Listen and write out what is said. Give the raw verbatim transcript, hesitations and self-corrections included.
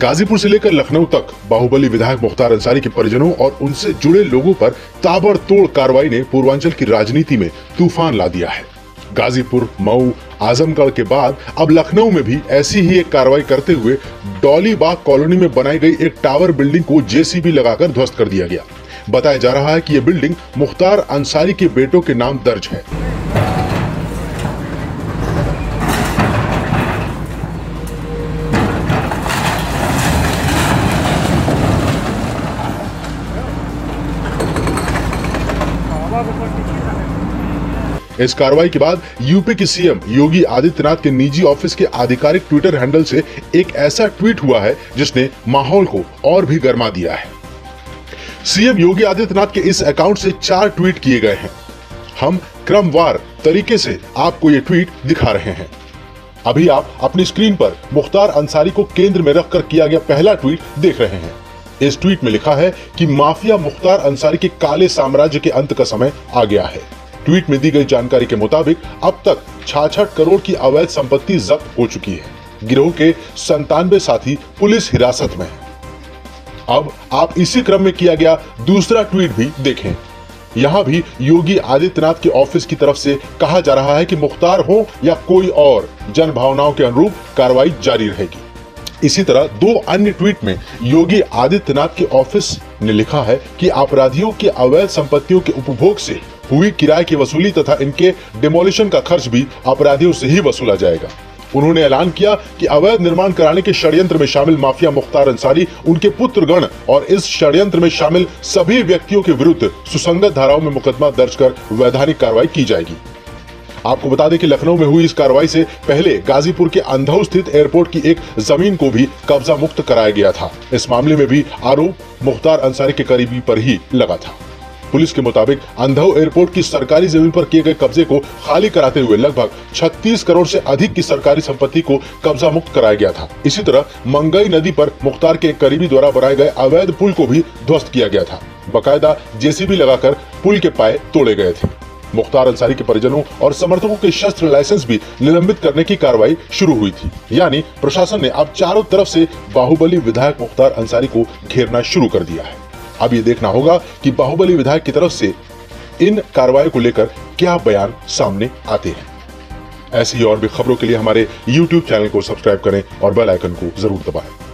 गाजीपुर से लेकर लखनऊ तक बाहुबली विधायक मुख्तार अंसारी के परिजनों और उनसे जुड़े लोगों पर ताबड़तोड़ कार्रवाई ने पूर्वांचल की राजनीति में तूफान ला दिया है। गाजीपुर, मऊ, आजमगढ़ के बाद अब लखनऊ में भी ऐसी ही एक कार्रवाई करते हुए डॉली बाग कॉलोनी में बनाई गई एक टावर बिल्डिंग को जेसीबी लगाकर ध्वस्त कर दिया गया। बताया जा रहा है कि ये बिल्डिंग मुख्तार अंसारी के बेटों के नाम दर्ज है। इस कार्रवाई के बाद यूपी के सीएम योगी आदित्यनाथ के निजी ऑफिस के आधिकारिक ट्विटर हैंडल से एक ऐसा ट्वीट हुआ है जिसने माहौल को और भी गर्मा दिया है। सीएम योगी आदित्यनाथ के इस अकाउंट से चार ट्वीट किए गए हैं। हम क्रमवार तरीके से आपको ये ट्वीट दिखा रहे हैं। अभी आप अपनी स्क्रीन पर मुख्तार अंसारी को केंद्र में रखकर किया गया पहला ट्वीट देख रहे हैं। इस ट्वीट में लिखा है कि माफिया मुख्तार अंसारी के काले साम्राज्य के अंत का समय आ गया है। ट्वीट में दी गई जानकारी के मुताबिक अब तक छियासठ करोड़ की अवैध संपत्ति जब्त हो चुकी है। गिरोह के संतानवे साथी पुलिस हिरासत में हैं। अब आप इसी क्रम में किया गया दूसरा ट्वीट भी देखें। यहाँ भी योगी आदित्यनाथ के ऑफिस की तरफ से कहा जा रहा है कि मुख्तार हो या कोई और, जन भावनाओं के अनुरूप कार्रवाई जारी रहेगी। इसी तरह दो अन्य ट्वीट में योगी आदित्यनाथ के ऑफिस ने लिखा है कि अपराधियों के अवैध संपत्तियों के उपभोग से हुई किराए की वसूली तथा इनके डिमोलिशन का खर्च भी अपराधियों से ही वसूला जाएगा। उन्होंने ऐलान किया कि अवैध निर्माण कराने के षड्यंत्र में शामिल माफिया मुख्तार अंसारी, उनके पुत्रगण और इस षड्यंत्र में शामिल सभी व्यक्तियों के विरुद्ध सुसंगत धाराओं में मुकदमा दर्ज कर वैधानिक कार्रवाई की जाएगी। आपको बता दें कि लखनऊ में हुई इस कार्रवाई से पहले गाजीपुर के अंधऊ स्थित एयरपोर्ट की एक जमीन को भी कब्जा मुक्त कराया गया था। इस मामले में भी आरोप मुख्तार अंसारी के करीबी पर ही लगा था। पुलिस के मुताबिक अंधऊ एयरपोर्ट की सरकारी जमीन पर किए गए कब्जे को खाली कराते हुए लगभग छत्तीस करोड़ से अधिक की सरकारी संपत्ति को कब्जा मुक्त कराया गया था। इसी तरह मंगई नदी पर मुख्तार के करीबी द्वारा बनाए गए अवैध पुल को भी ध्वस्त किया गया था। बाकायदा जेसीबी लगाकर पुल के पाए तोड़े गए थे। मुख्तार अंसारी के परिजनों और समर्थकों के शस्त्र लाइसेंस भी निलंबित करने की कार्रवाई शुरू हुई थी। यानी प्रशासन ने अब चारों तरफ से बाहुबली विधायक मुख्तार अंसारी को घेरना शुरू कर दिया है। अब ये देखना होगा कि बाहुबली विधायक की तरफ से इन कार्रवाई को लेकर क्या बयान सामने आते हैं। ऐसी और भी खबरों के लिए हमारे यूट्यूब चैनल को सब्सक्राइब करें और बेल आइकन को जरूर दबाएं।